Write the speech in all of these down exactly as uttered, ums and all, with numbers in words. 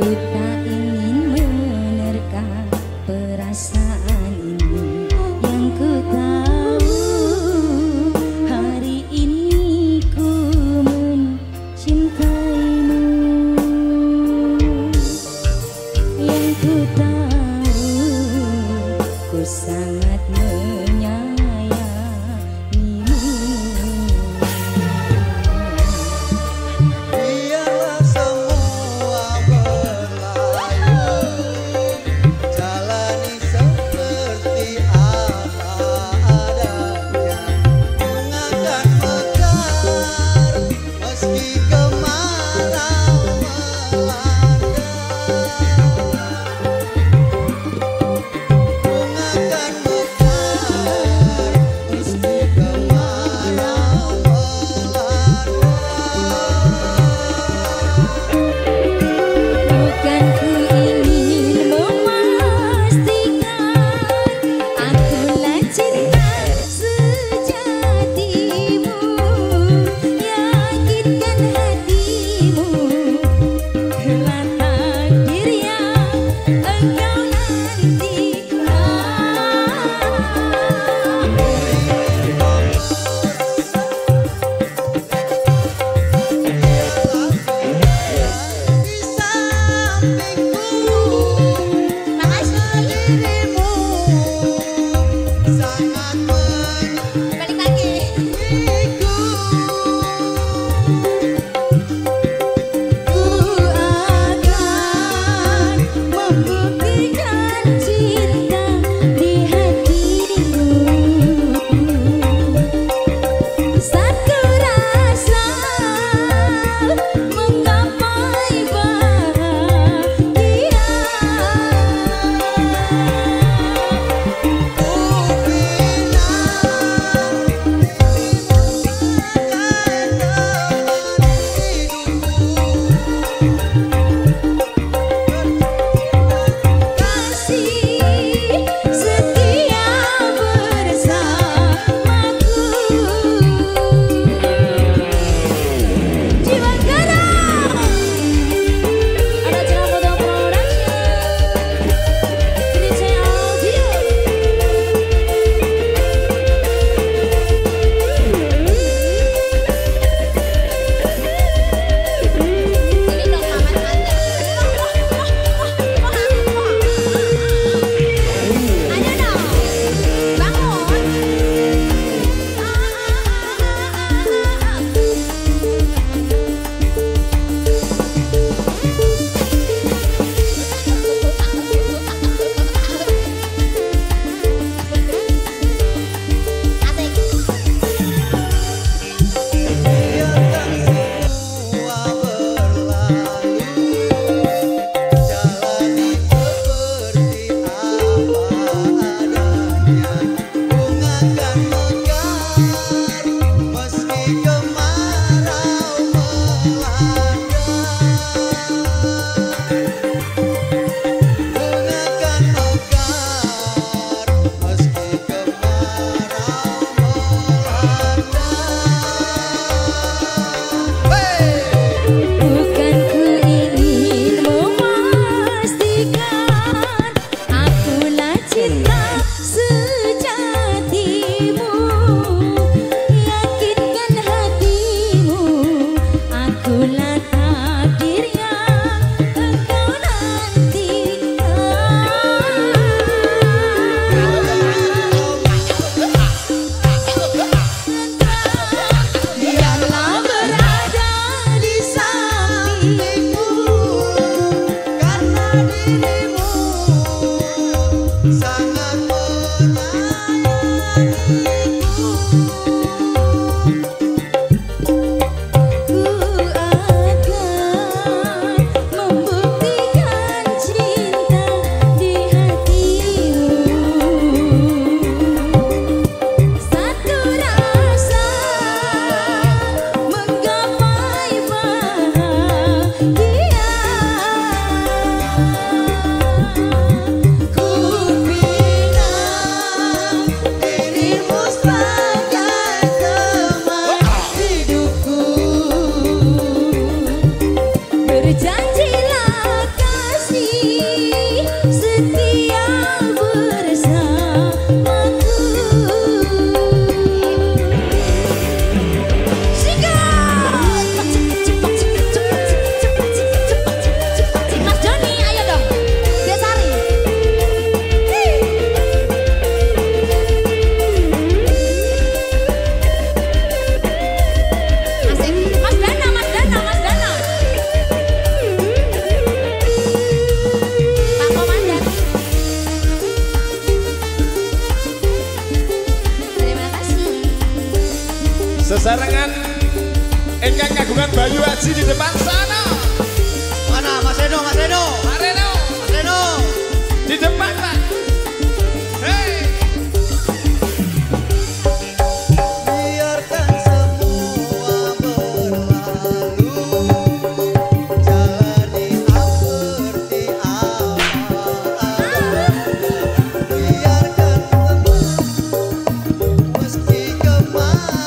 Ku tak ingin menerka perasaan ini yang ku tahu hari ini ku mencintaimu, yang ku tahu ku sangat janjilah. Haji di depan sana. Mana Mas Reno, Mas Reno, Mas Reno, Mas Reno di depan Pak. Hei. Biarkan semua berlalu, jadi tak seperti awal. Biarkan teman meski kemarau.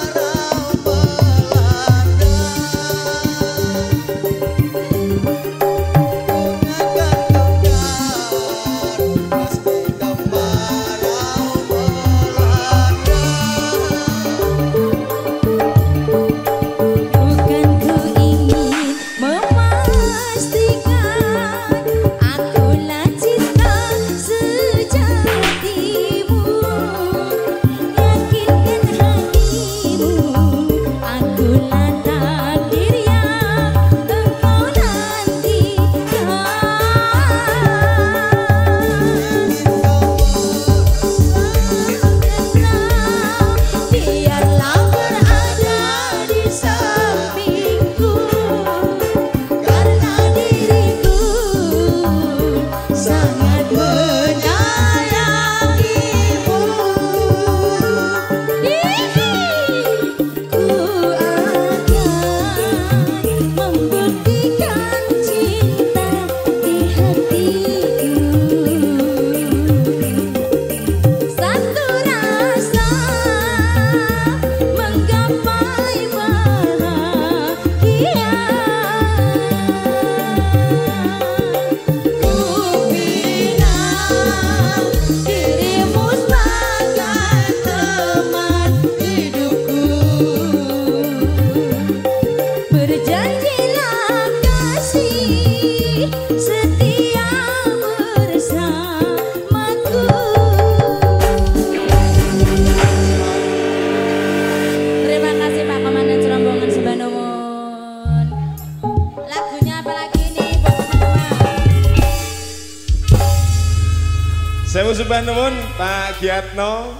Sewu sepah nuwun Pak Giatno,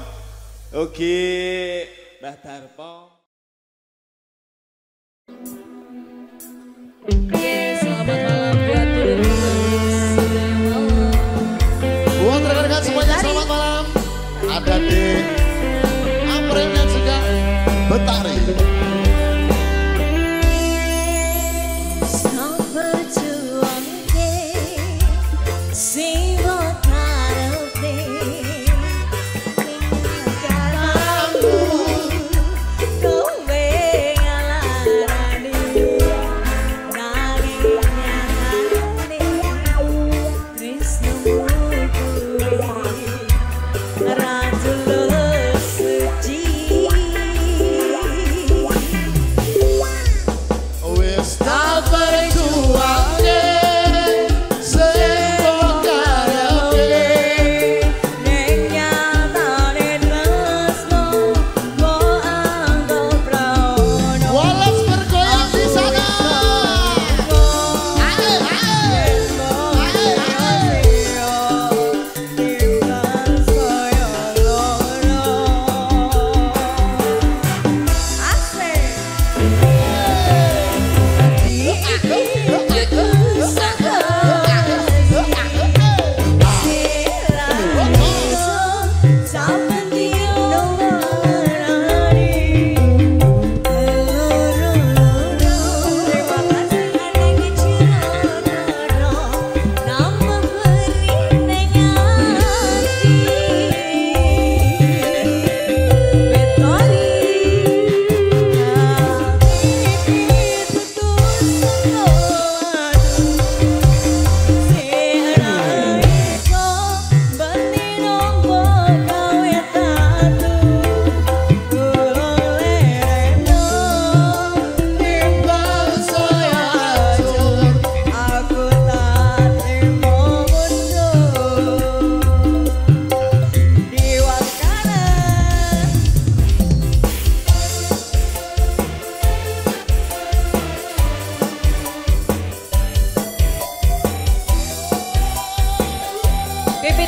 ugi Mbah Darpo. Selamat malam buat rekan-rekan semuanya, selamat malam. Ada di Amren yang suka Betari.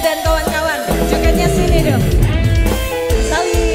Dan kawan-kawan, jogetnya sini dong. Saling.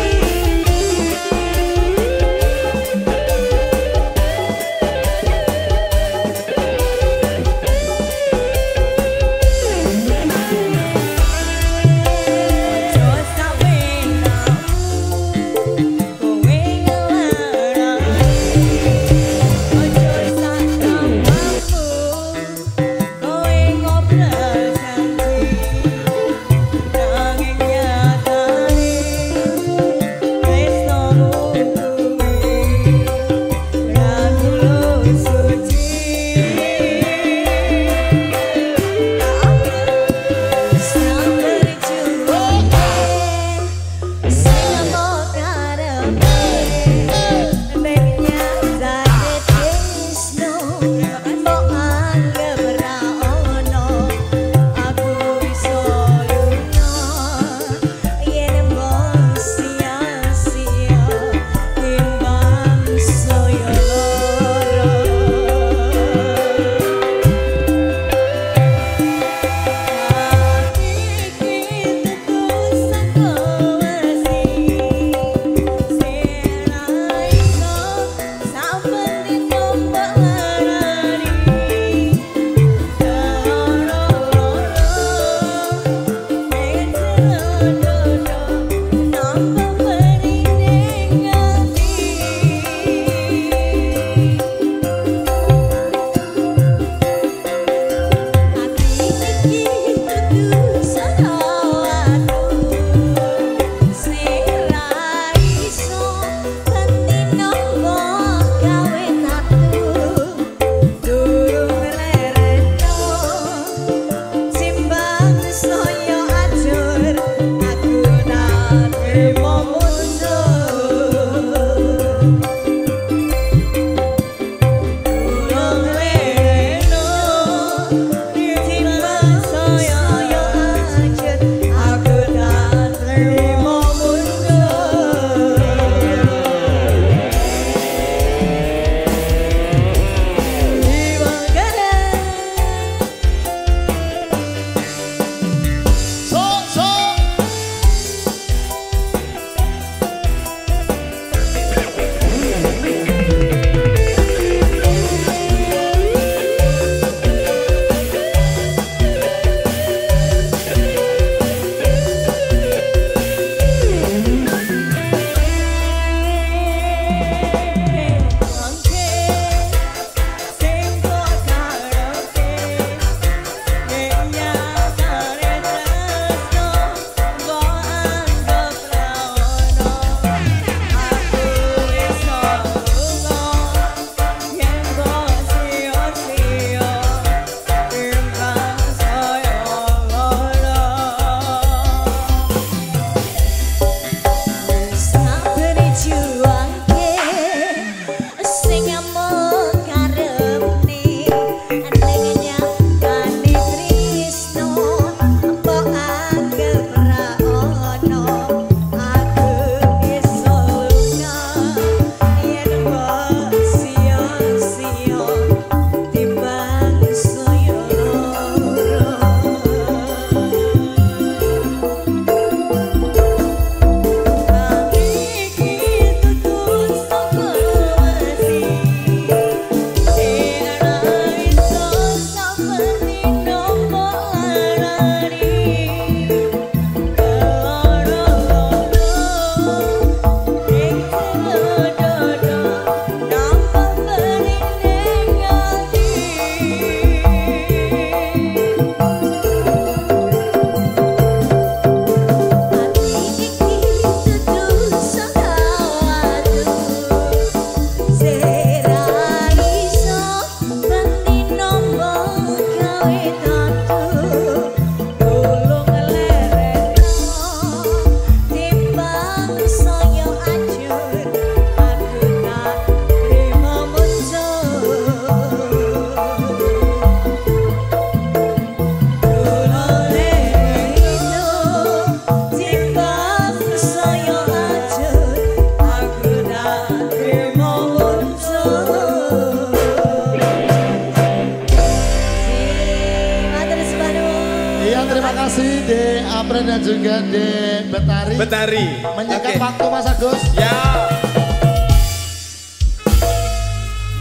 Terima kasih Dek April dan juga Dek Betari. Betari. Menyekat okay. Waktu Mas Agus. Ya.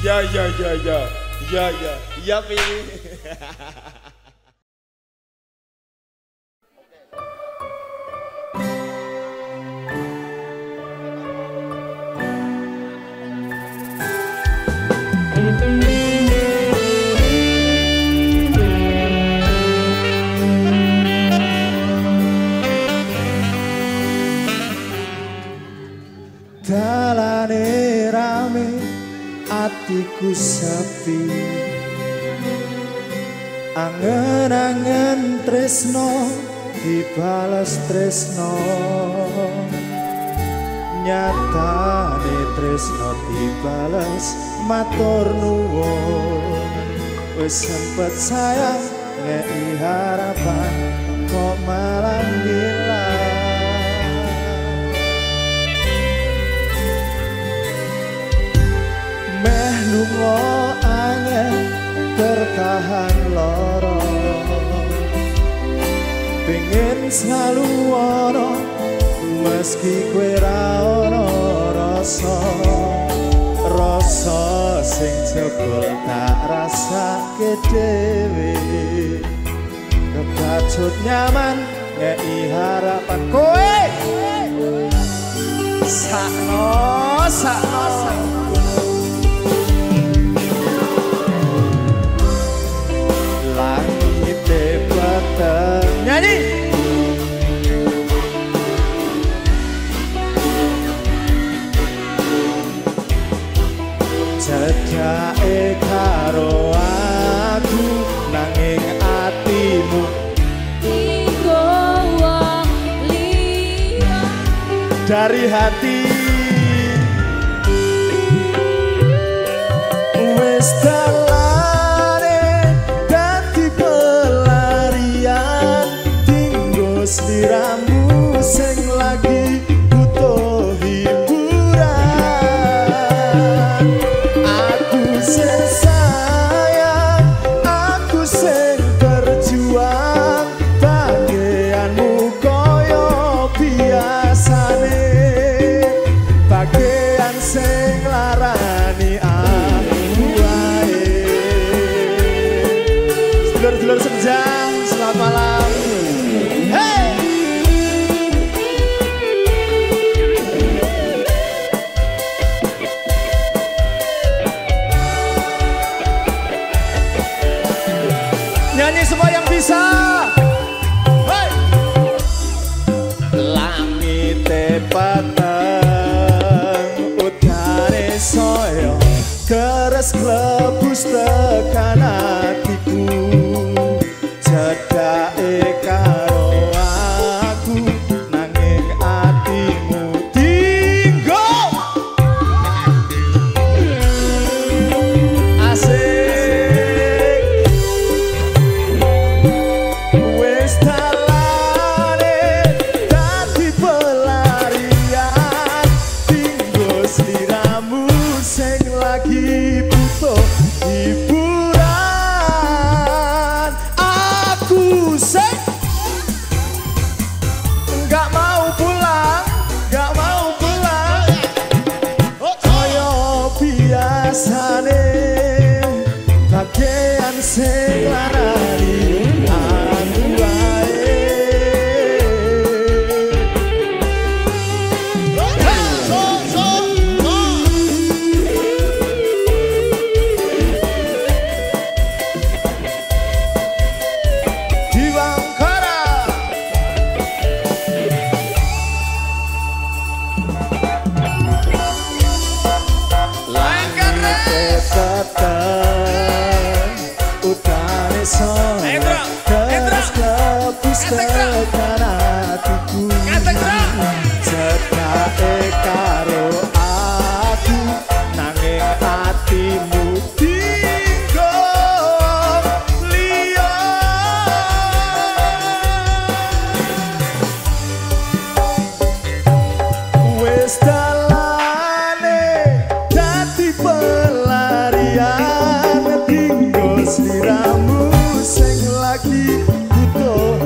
Ya ya ya ya ya ya ya pilih. Dalane rame atiku sepi, angen-angen tresno dibales tresno, nyatane tresno dibales matur nuwun. Wis sempet sayang ngeki harapan kok malah hilang. Meh lunga angel tertahan loro, pengen selalu ono meski kowe ra ono rasa. Rasa sing jebol tak rasake dhewe, kepacut nyaman ngeki harapan kowe. Sakno sakno sakno langite peteng. Nyanyi. Cedake karo aku nanging atimu digowo liya dari hati wis diramu sing lagi butuh hiburan. Aku sing sayang, aku sing berjuang, bagianmu koyo biasane, bagian sing larani aku wae. Dulur-dulur senjang, selamat malam. Keras klebus tekan hatiku, cedake karo aku nanging atimu dinggo. Asik wis dalane dadi pelarian, dinggo sliramu sing lagi butuh hiburan. Aku sing nggak mau pulang, nggak mau pulang, koyo biasane, bagian sing larani aku wae. Utane sore keras klepus tekan hatiku, cedake karo aku nanging hatimu dinggo liya. Wis dalane dadi pelarian, dinggo sliramu sing lagi butuh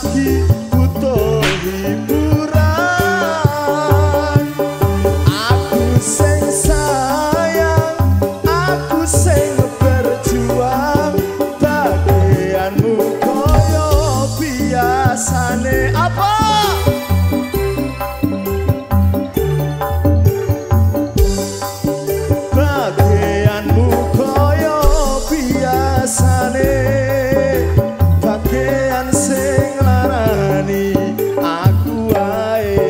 lagi butuh hiburan. Aku sing sayang, aku sing berjuang, bagianmu koyo biasane apa? Bagianmu koyo biasane, bagian sing larani aku ae.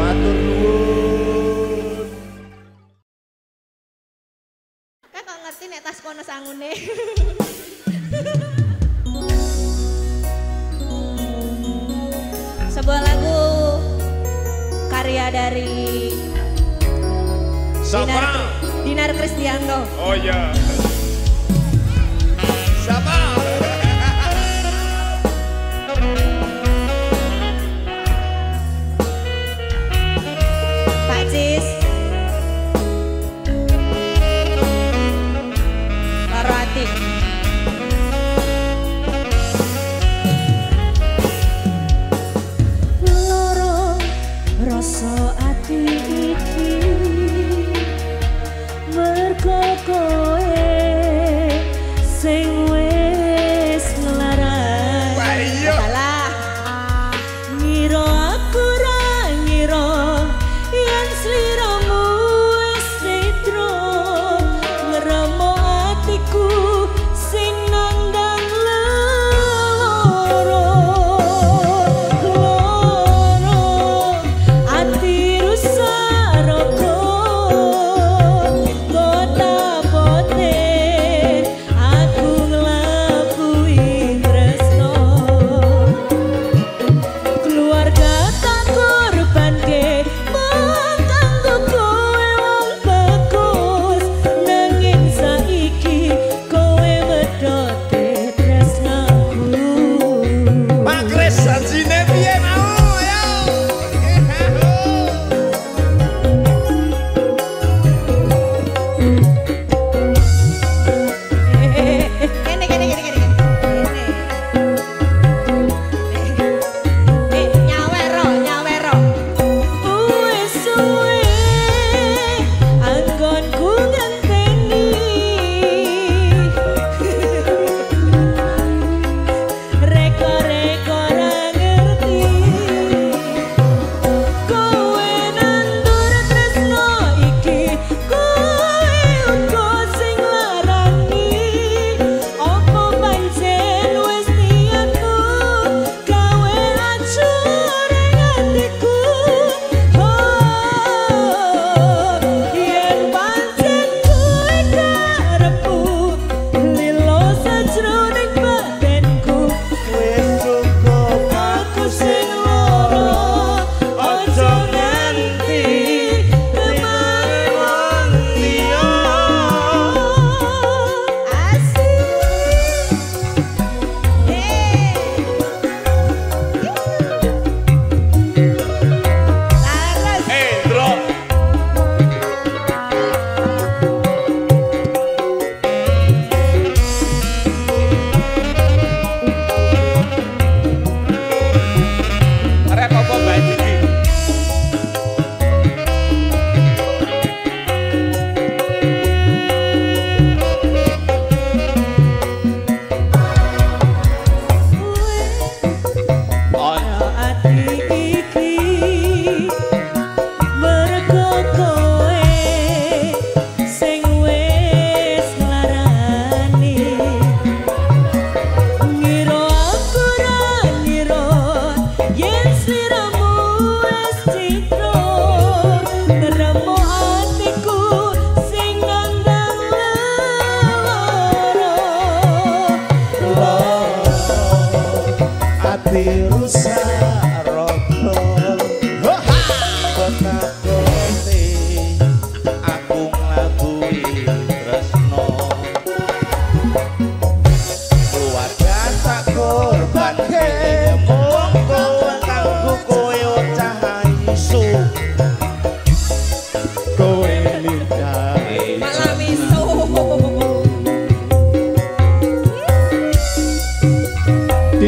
Matur nuwun. Kak kok ngerti nek tas kono sangune. Sebuah lagu karya dari Dinar, Dinar Kristianto. Oh ya. Siapa? Pak Cis. Loro ati. Loro rasa ati iki merkokoe sing malam isu.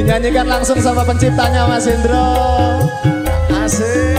Dinyanyikan langsung sama penciptanya, Mas Hendro. Asik.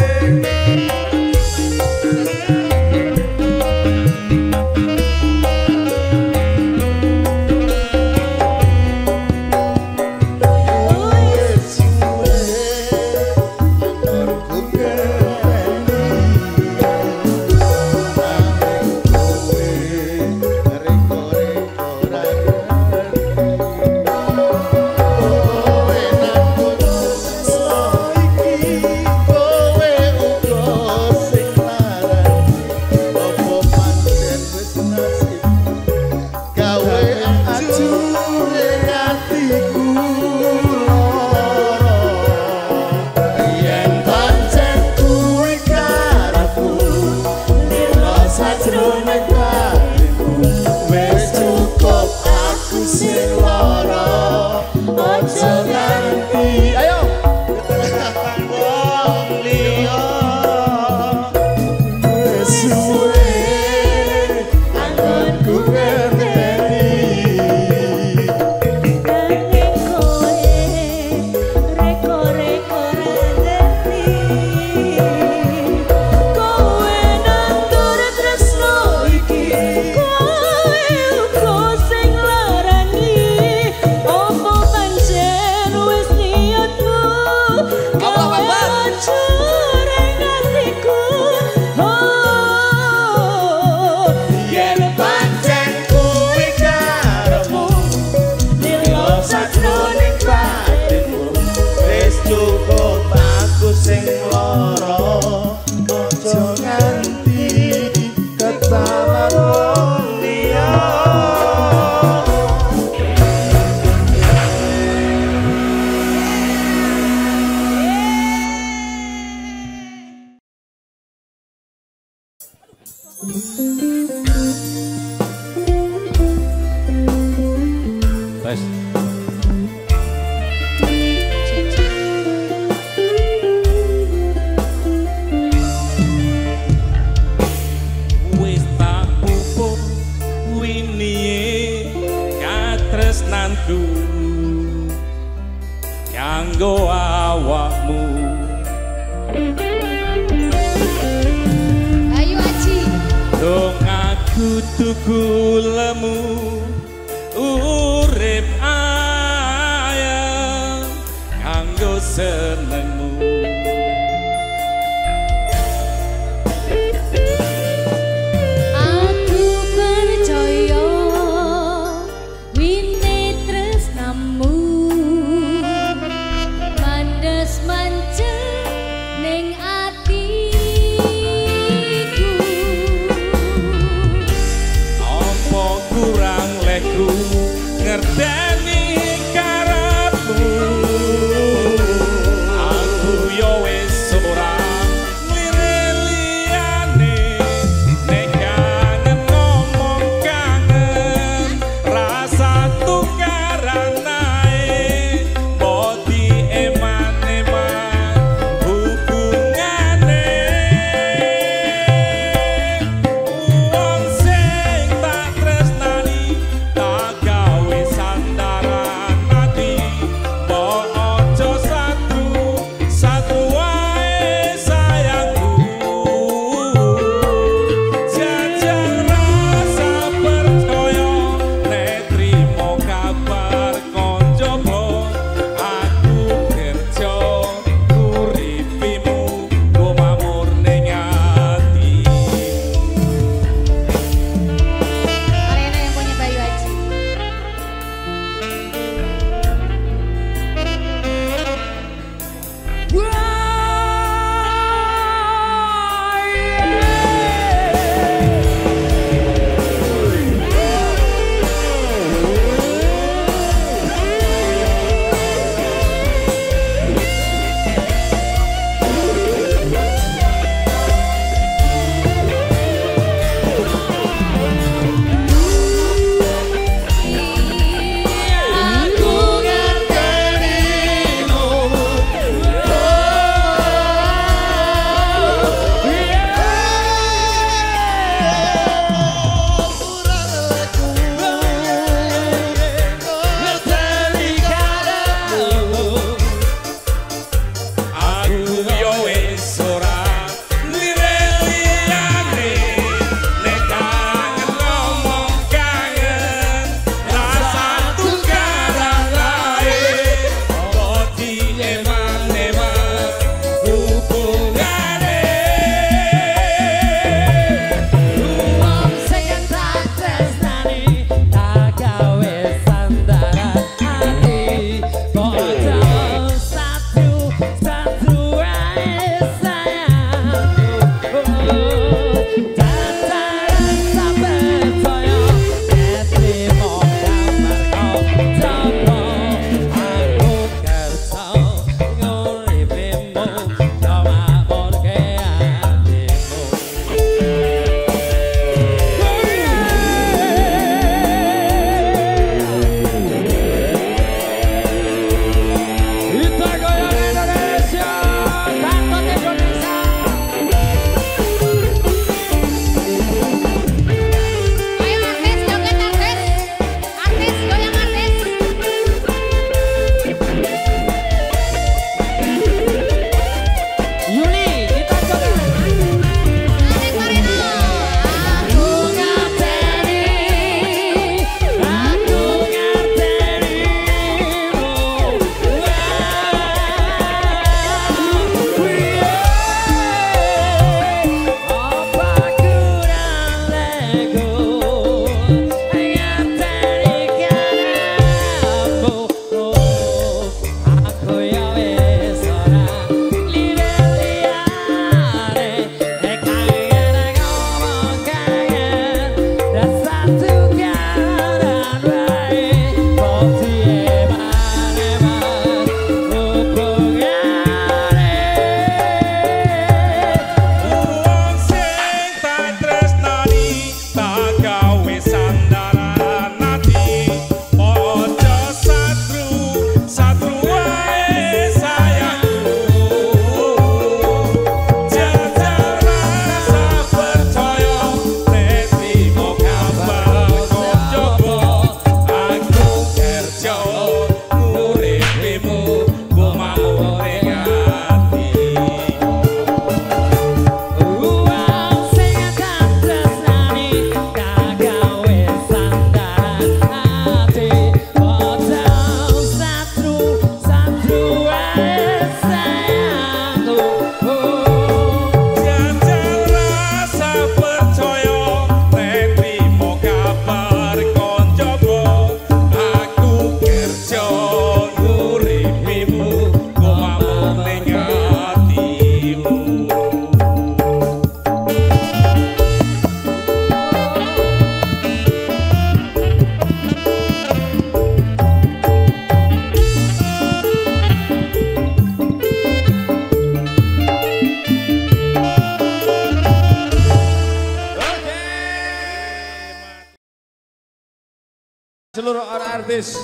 seluruh orang artis,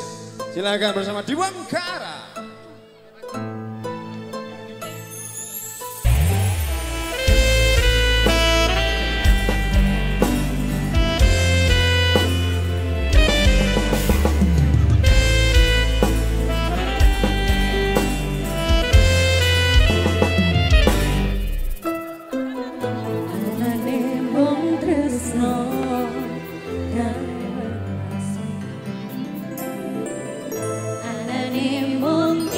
silakan bersama Dewangkara. Anane mung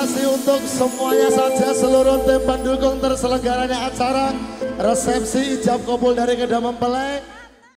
kasih untuk semuanya saja, seluruh tim pendukung terselenggaranya acara resepsi ijab kabul dari Kedua Mempelai.